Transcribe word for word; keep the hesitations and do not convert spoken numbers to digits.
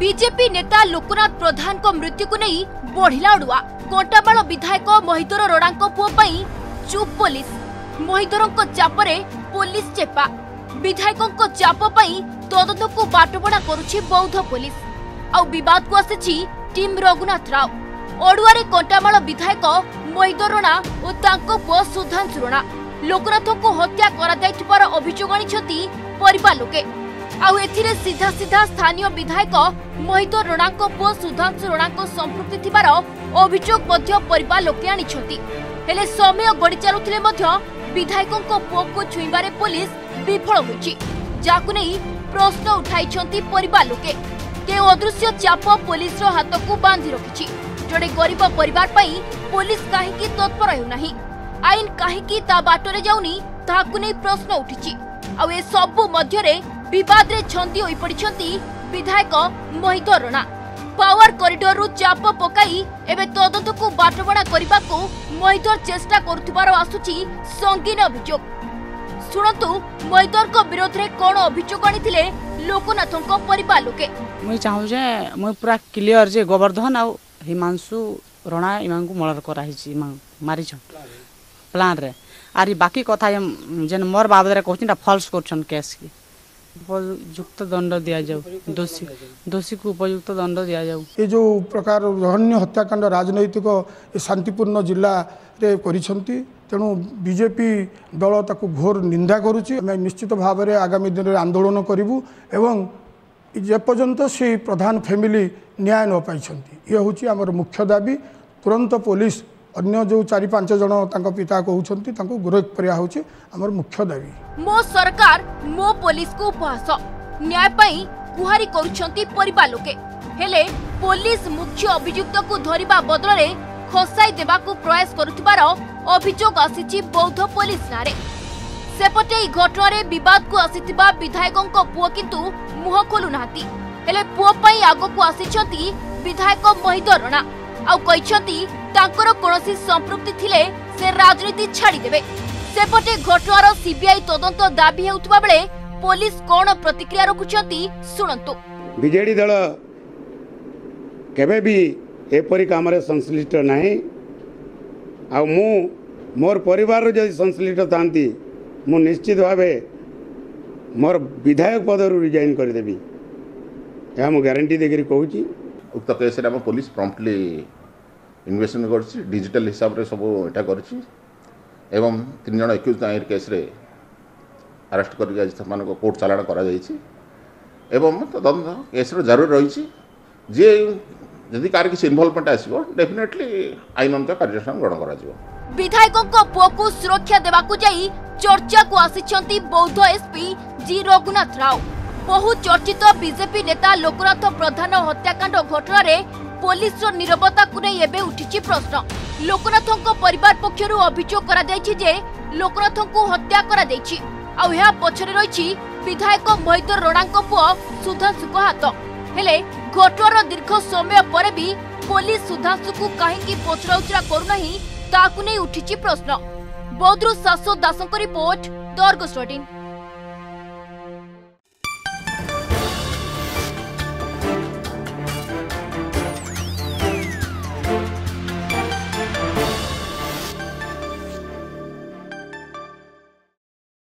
BJP नेता लोकनाथ प्रधान को मृत्यु को नहीं बढ़ला अड़ुआ। कंटामाल विधायक महिधर रोड़ा पुओ चुप पुलिस। महिधरों चापरे पुलिस चेपा। विधायकों को चाप तदंत को बाटबड़ा करुछि बौद्ध पुलिस। आ विवाद को आसी टीम रघुनाथ राव। अड़ुआरे कंटामाल विधायक महिधर रोड़ा और तांको पुओ सुधांशु रोड़ा लोकनाथ को हत्या कर अभियोग आनी परिवार लोके। आउ एथिरे सीधा सीधा स्थानीय विधायक महिधर रोड़ा पुओ सुधांशु रोड़ा संपृक्ति थिबार अभियोग मध्य परिवार लोके आनिछथि। हेले समय गड़ी चलुथिले मध्य विधायकों को पुओ को छुईबारे पुलिस विफल होछि। जाकु नहीं प्रश्न उठाई परिवार लोके। के अदृश्य चाप पुलिस हाथ को बांधि रखी। जड़े गरीब परिवार पई पुलिस कहीं तत्पर होना आईन कहीं बाटर जाऊनी ताकूने प्रश्न उठी। आउ ए सबू मध्य विवाद रे छंदी होई पड़िछंती विधायक महिधर रोड़ा। पावर कॉरिडोर रु चाप पकाई एवं तदंत को बाटबड़ा करने को महिधर चेष्टा करुथिबार आसुची संगीन अभियोग। सुनतु महिधर को विरोध रे कोन अभियोग आनिथिले लोकनाथों को परिवार लोके। मुई चाहू जे मुई पूरा क्लियर जे गोवर्धन आ हिमांशु रोणा इमांकु मर्डर कराही छी मारी छ प्लान रे। आरी बाकी कथा जेन मोर बाबद रे कहथिन फॉल्स करछन केस की उपयुक्त दंड दिया जाऊ। दोषी दोषी को उपयुक्त दंड दिया जाऊ। ये जो प्रकार रहन्य हत्याकांड राजनैतिक शांतिपूर्ण जिला रे करिसंती तेणु बीजेपी दल ताकू घोर निंदा करुची। आम निश्चित भाव में आगामी दिन में आंदोलन करूँ एवं जेपर्यंत से प्रधान फैमिली न्याय न पाई। ये हूँ आमर मुख्य दाबी। तुरंत पुलिस अन्य जो चारि पांच जन तांको पिता कहउछंती तांको गुरख परिया होउची हमर मुख्य दाबी। मो सरकार मो पुलिस को उपहास न्याय पई गुहारी करूछंती परिवार लोके। हेले पुलिस मुख्य अभियुक्त को धरिबा बदल रे खसाई देबा को प्रयास करूथिबार अभियोग आसीची बौद्ध पुलिस नारे। सेपटे ई घटना रे विवाद को आसीथिबा विधायकों को पुओ किंतु मुह खोलु नाती। हेले पुओ पई आगो को आसीछंती विधायक महिधर रोड़ा। आउ कहिछंती तांकर कोनोसी संपृक्ति थिले से राजनीति छाड़ी देबे। सेपटे घटनार सीबीआई तदंत दाबी हेउतबा बेले पुलिस कोन प्रतिक्रिया रखुछंती सुनंतु। बीजेडी दल केबे भी एपरि काम रे संश्लिष्ट नाही। आ मु मोर परिवार रे जे संश्लिष्ट तांती मु निश्चित भाबे मोर विधायक पदरु रिजाइन कर देबी। या मु गारंटी देकरी कहूची। उक्त केस रे हम पुलिस प्रॉम्प्टली इन्वेस्टिगेशन करछि डिजिटल हिसाब रे सब एटा करछि एवं तीन जन एक्यूज तायर केस रे अरेस्ट करके आज समान को कोर्ट चालान करा जाईछि एवं तदंत केस रो जरूर रहिछि जे यदि कार किसी इन्वॉल्वमेंट आसीबो डेफिनेटली आइन अनुसार कार्यस्थान ग्रहण करा जिवो। विधायकों को पोकु सुरक्षा देबा को जाई चर्चा को आसीछंती बौद्ध एसपी जी रघुनाथ राव। बहु चर्चित बीजेपी नेता लोकनाथ प्रधान हत्याकांड घटना रे पुलिस नीरवता को नहीं एबे उठिछि प्रश्न। लोकनाथों को परिवार पक्षरु अभियोग करा दैछि जे लोकनाथों को हत्या करा दैछि। आ या पछरे रहिछि विधायक महिधर रोड़ा पुओ सुधांशु को हाथ। हेले घटनार दीर्घ समय पर भी पुलिस सुधांशु को काहेकि पचरा उचरा करू नहीं ताकू नहीं उठिछि प्रश्न। बौद्धरु सासो दासों को रिपोर्ट दर्गसोटिन।